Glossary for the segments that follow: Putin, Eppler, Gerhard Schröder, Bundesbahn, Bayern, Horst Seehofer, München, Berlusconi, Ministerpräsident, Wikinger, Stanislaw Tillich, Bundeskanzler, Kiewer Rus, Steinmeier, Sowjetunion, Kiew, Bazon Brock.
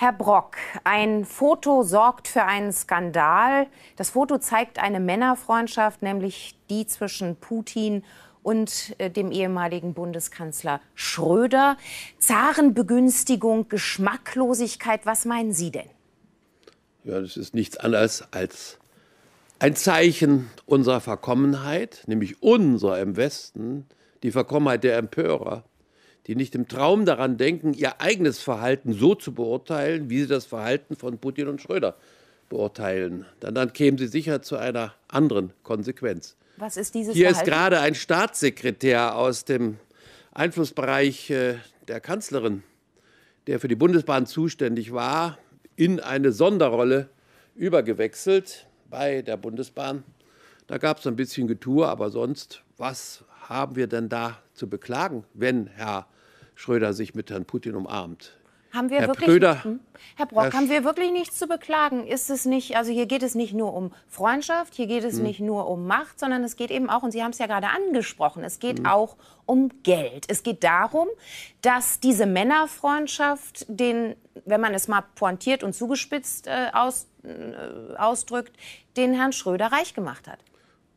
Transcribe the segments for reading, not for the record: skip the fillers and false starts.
Herr Brock, ein Foto sorgt für einen Skandal. Das Foto zeigt eine Männerfreundschaft, nämlich die zwischen Putin und dem ehemaligen Bundeskanzler Schröder. Zarenbegünstigung, Geschmacklosigkeit, was meinen Sie denn? Ja, das ist nichts anderes als ein Zeichen unserer Verkommenheit, nämlich unserer im Westen, die Verkommenheit der Empörer, die nicht im Traum daran denken, ihr eigenes Verhalten so zu beurteilen, wie sie das Verhalten von Putin und Schröder beurteilen. Dann kämen sie sicher zu einer anderen Konsequenz. Was ist dieses Verhalten? Hier ist gerade ein Staatssekretär aus dem Einflussbereich der Kanzlerin, der für die Bundesbahn zuständig war, in eine Sonderrolle übergewechselt bei der Bundesbahn. Da gab es ein bisschen Getue, aber sonst, was haben wir denn da zu beklagen, wenn Herr Schröder sich mit Herrn Putin umarmt? Haben wir Herr Brock, haben wir wirklich nichts zu beklagen? Ist es nicht, also hier geht es nicht nur um Freundschaft, hier geht es nicht nur um Macht, sondern es geht eben auch, und Sie haben es ja gerade angesprochen, es geht auch um Geld. Es geht darum, dass diese Männerfreundschaft, den, wenn man es mal pointiert und zugespitzt ausdrückt, den Herrn Schröder reich gemacht hat.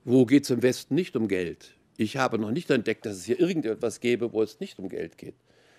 Wo geht es im Westen nicht um Geld? Ich habe noch nicht entdeckt, dass es hier irgendetwas gäbe, wo es nicht um Geld geht.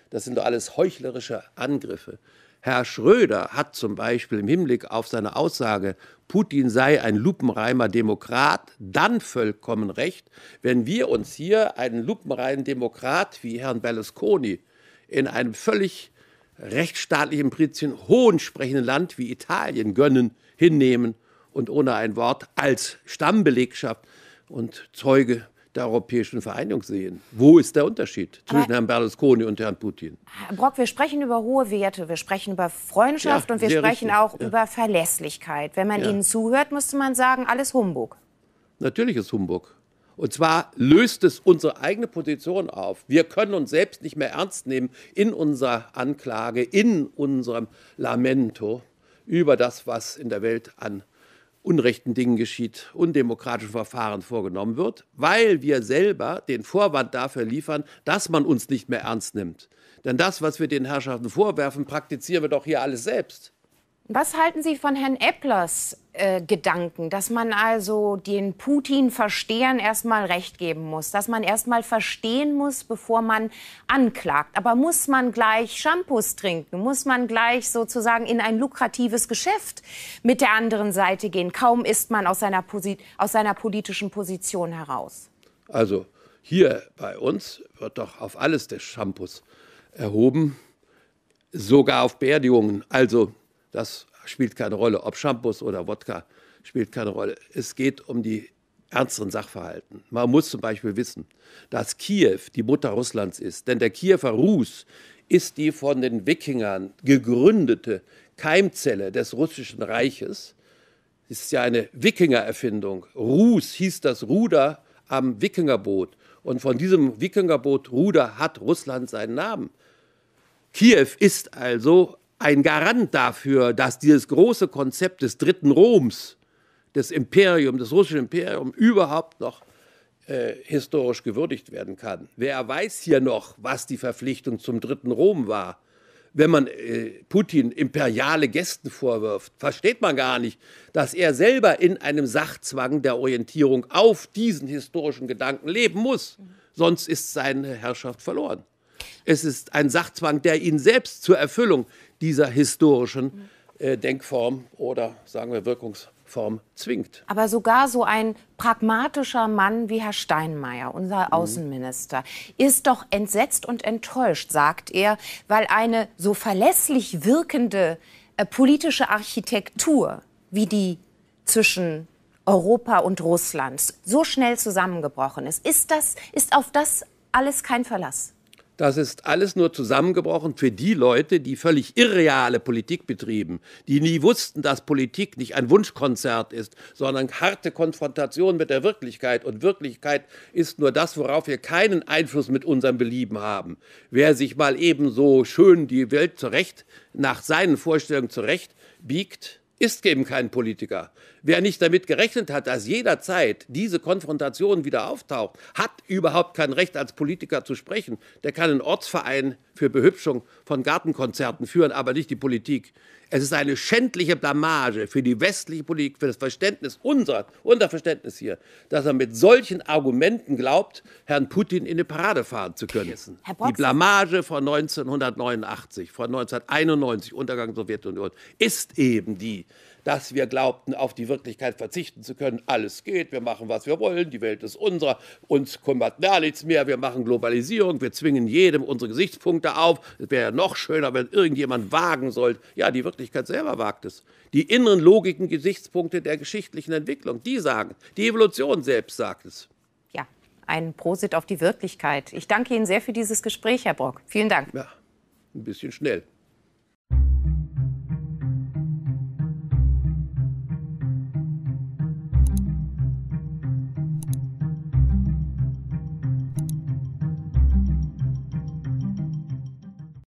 Das sind doch alles heuchlerische Angriffe. Herr Schröder hat zum Beispiel im Hinblick auf seine Aussage, Putin sei ein lupenreiner Demokrat, dann vollkommen recht, wenn wir uns hier einen lupenreinen Demokrat wie Herrn Berlusconi in einem völlig rechtsstaatlichen Prinzipien hohensprechenden Land wie Italien gönnen, hinnehmen und ohne ein Wort als Stammbelegschaft und Zeuge der Europäischen Vereinigung sehen. Wo ist der Unterschied zwischen Herrn Berlusconi und Herrn Putin? Herr Brock, wir sprechen über hohe Werte, wir sprechen über Freundschaft und wir sprechen auch über Verlässlichkeit. Wenn man Ihnen zuhört, müsste man sagen, alles Humbug. Natürlich ist Humbug. Und zwar löst es unsere eigene Position auf. Wir können uns selbst nicht mehr ernst nehmen in unserer Anklage, in unserem Lamento über das, was in der Welt an unrechten Dingen geschieht, undemokratischen Verfahren vorgenommen wird, weil wir selber den Vorwand dafür liefern, dass man uns nicht mehr ernst nimmt. Denn das, was wir den Herrschaften vorwerfen, praktizieren wir doch hier alles selbst. Was halten Sie von Herrn Epplers Gedanken, dass man also den Putin-Verstehern erstmal Recht geben muss, dass man erstmal verstehen muss, bevor man anklagt? Aber muss man gleich Shampoos trinken? Muss man gleich sozusagen in ein lukratives Geschäft mit der anderen Seite gehen? Kaum ist man aus seiner politischen Position heraus. Also hier bei uns wird doch auf alles der Shampoos erhoben, sogar auf Beerdigungen. Also das spielt keine Rolle, ob Shampoos oder Wodka spielt keine Rolle. Es geht um die ernsteren Sachverhalten. Man muss zum Beispiel wissen, dass Kiew die Mutter Russlands ist. Denn der Kiewer Rus ist die von den Wikingern gegründete Keimzelle des Russischen Reiches. Das ist ja eine Wikingererfindung. Rus hieß das Ruder am Wikingerboot. Und von diesem Wikingerboot Ruder hat Russland seinen Namen. Kiew ist also ein Garant dafür, dass dieses große Konzept des dritten Roms, des Imperiums, des russischen Imperiums überhaupt noch historisch gewürdigt werden kann. Wer weiß hier noch, was die Verpflichtung zum dritten Rom war? Wenn man Putin imperiale Gesten vorwirft, versteht man gar nicht, dass er selber in einem Sachzwang der Orientierung auf diesen historischen Gedanken leben muss. Sonst ist seine Herrschaft verloren. Es ist ein Sachzwang, der ihn selbst zur Erfüllung dieser historischen Denkform oder, sagen wir, Wirkungsform zwingt. Aber sogar so ein pragmatischer Mann wie Herr Steinmeier, unser Außenminister, ist doch entsetzt und enttäuscht, sagt er, weil eine so verlässlich wirkende politische Architektur wie die zwischen Europa und Russland so schnell zusammengebrochen ist. Ist auf das alles kein Verlass? Das ist alles nur zusammengebrochen für die Leute, die völlig irreale Politik betrieben, die nie wussten, dass Politik nicht ein Wunschkonzert ist, sondern harte Konfrontation mit der Wirklichkeit. Und Wirklichkeit ist nur das, worauf wir keinen Einfluss mit unserem Belieben haben. Wer sich mal eben so schön die Welt zurecht, nach seinen Vorstellungen zurecht biegt, ist eben kein Politiker. Wer nicht damit gerechnet hat, dass jederzeit diese Konfrontation wieder auftaucht, hat überhaupt kein Recht, als Politiker zu sprechen. Der kann einen Ortsverein für Behübschung von Gartenkonzerten führen, aber nicht die Politik. Es ist eine schändliche Blamage für die westliche Politik, für das Verständnis, unser Verständnis hier, dass er mit solchen Argumenten glaubt, Herrn Putin in die Parade fahren zu können. Die Blamage von 1989, von 1991, Untergang der Sowjetunion, ist eben die, dass wir glaubten, auf die Wirklichkeit verzichten zu können. Alles geht, wir machen, was wir wollen, die Welt ist unser, uns kümmert gar nichts mehr, wir machen Globalisierung, wir zwingen jedem unsere Gesichtspunkte auf. Es wäre ja noch schöner, wenn irgendjemand wagen sollte. Ja, die Wirklichkeit selber wagt es. Die inneren Logiken, Gesichtspunkte der geschichtlichen Entwicklung, die sagen, die Evolution selbst sagt es. Ja, ein Prosit auf die Wirklichkeit. Ich danke Ihnen sehr für dieses Gespräch, Herr Brock. Vielen Dank. Ja, ein bisschen schnell.